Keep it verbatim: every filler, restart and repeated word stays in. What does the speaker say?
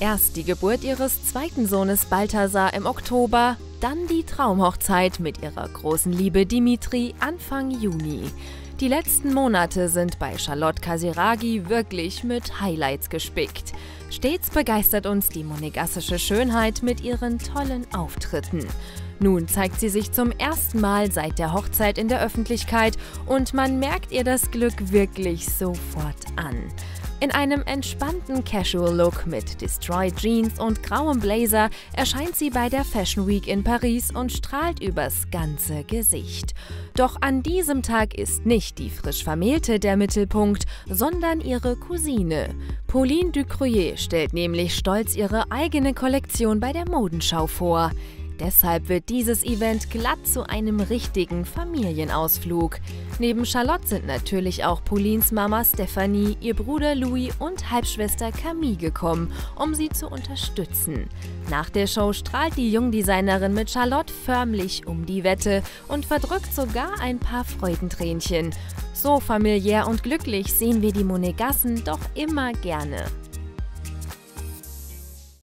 Erst die Geburt ihres zweiten Sohnes Balthasar im Oktober, dann die Traumhochzeit mit ihrer großen Liebe Dimitri Anfang Juni. Die letzten Monate sind bei Charlotte Casiraghi wirklich mit Highlights gespickt. Stets begeistert uns die monegassische Schönheit mit ihren tollen Auftritten. Nun zeigt sie sich zum ersten Mal seit der Hochzeit in der Öffentlichkeit und man merkt ihr das Glück wirklich sofort an. In einem entspannten Casual-Look mit Destroyed Jeans und grauem Blazer erscheint sie bei der Fashion Week in Paris und strahlt übers ganze Gesicht. Doch an diesem Tag ist nicht die frisch Vermählte der Mittelpunkt, sondern ihre Cousine. Pauline Ducruet stellt nämlich stolz ihre eigene Kollektion bei der Modenschau vor. Deshalb wird dieses Event glatt zu einem richtigen Familienausflug. Neben Charlotte sind natürlich auch Paulines Mama Stephanie, ihr Bruder Louis und Halbschwester Camille gekommen, um sie zu unterstützen. Nach der Show strahlt die Jungdesignerin mit Charlotte förmlich um die Wette und verdrückt sogar ein paar Freudentränchen. So familiär und glücklich sehen wir die Monegassen doch immer gerne.